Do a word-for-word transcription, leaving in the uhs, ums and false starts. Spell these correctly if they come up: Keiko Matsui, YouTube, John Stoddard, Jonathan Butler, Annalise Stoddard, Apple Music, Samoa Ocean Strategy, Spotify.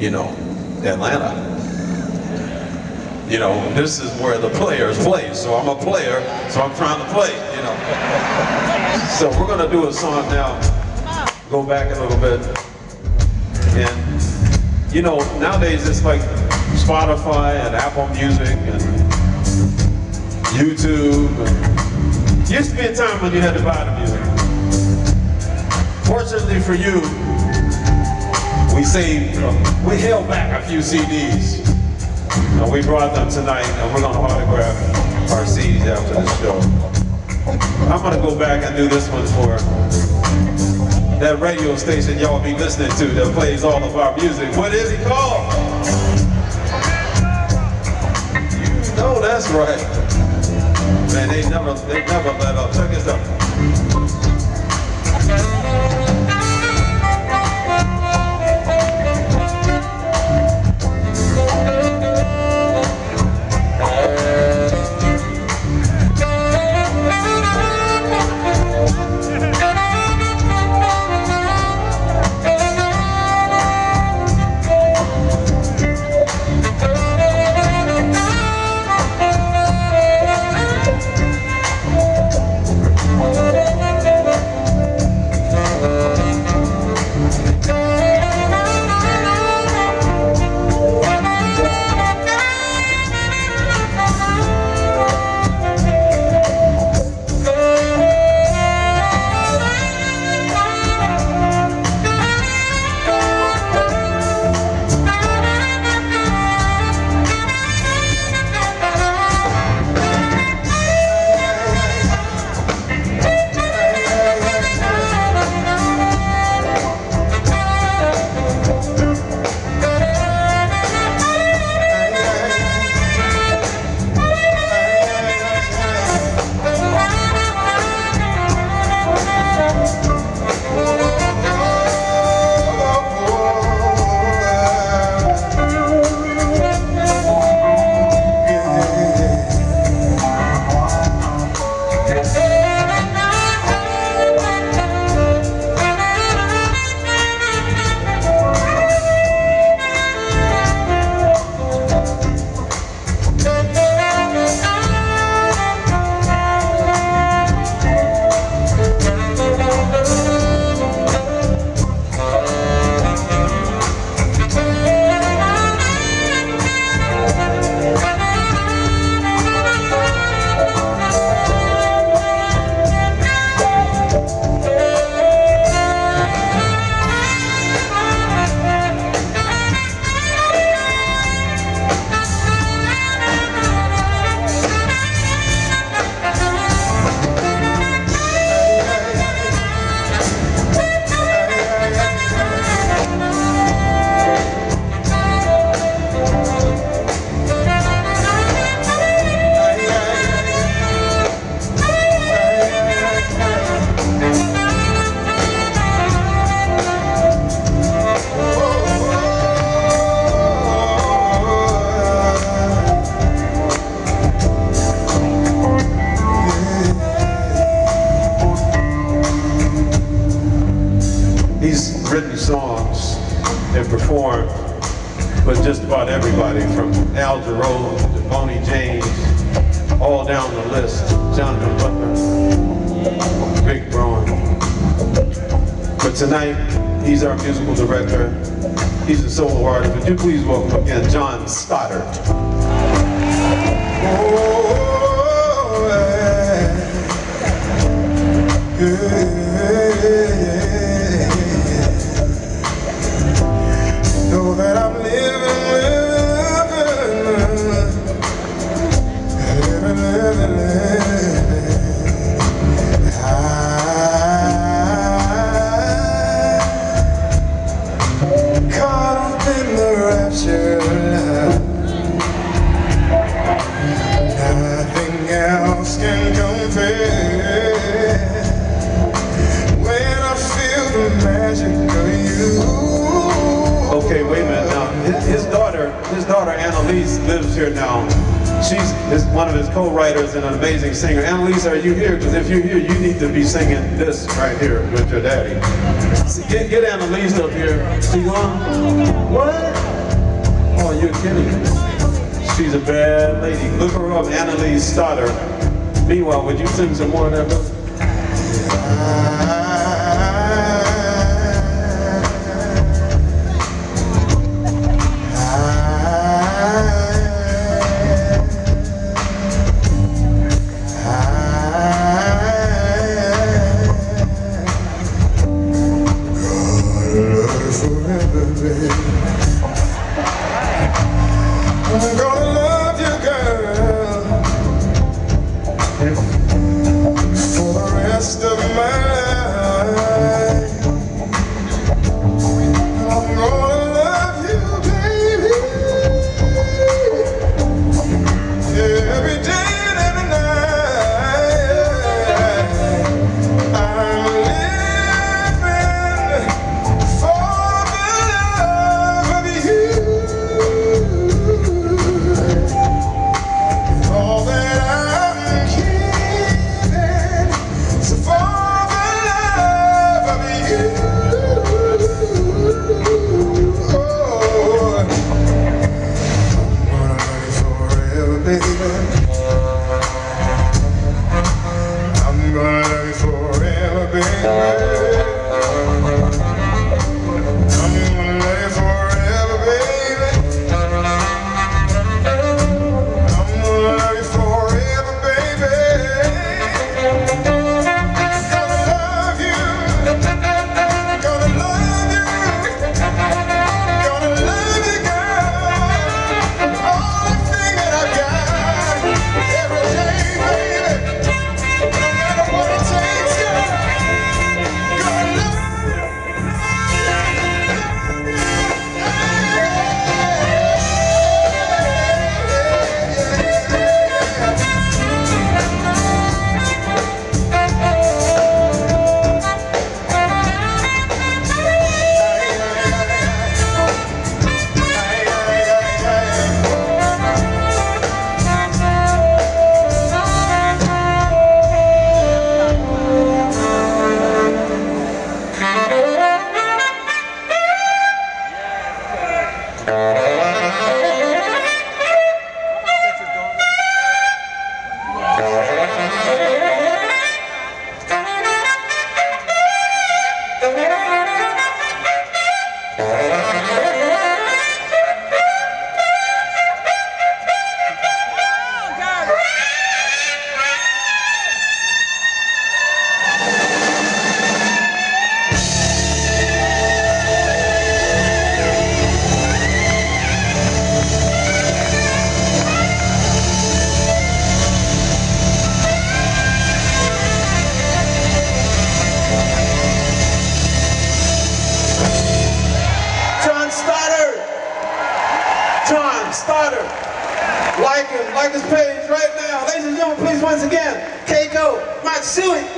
you know, Atlanta. You know, this is where the players play, so I'm a player, so I'm trying to play, you know. So we're gonna do a song now, go back a little bit, and you know, nowadays it's like Spotify and Apple Music and YouTube. And used to be a time when you had to buy the music. Fortunately for you, we saved, uh, we held back a few C Ds. And we brought them tonight, and we're gonna autograph our C Ds after the show. I'm gonna go back and do this one for that radio station y'all be listening to that plays all of our music. What is it called? You know that's right. Man, they never, they never let up. Check this out. Jonathan Butler, Big Braun. But tonight, he's our musical director. He's a solo artist. Would you please welcome again John Stoddard? Oh, yeah. Yeah. Know that I'm living, living, living, living, living. Okay, wait a minute now. His, his daughter, his daughter Annalise lives here now. She's is one of his co-writers and an amazing singer. Annalise, are you here? Because if you're here, you need to be singing this right here with your daddy. So get, get Annalise up here. She gone? What? good kidney. She's a bad lady. Look her up, Annalise Stoddard. Meanwhile, would you sing some more of that book? Like his page right now. Ladies and gentlemen, please once again, Keiko Matsui.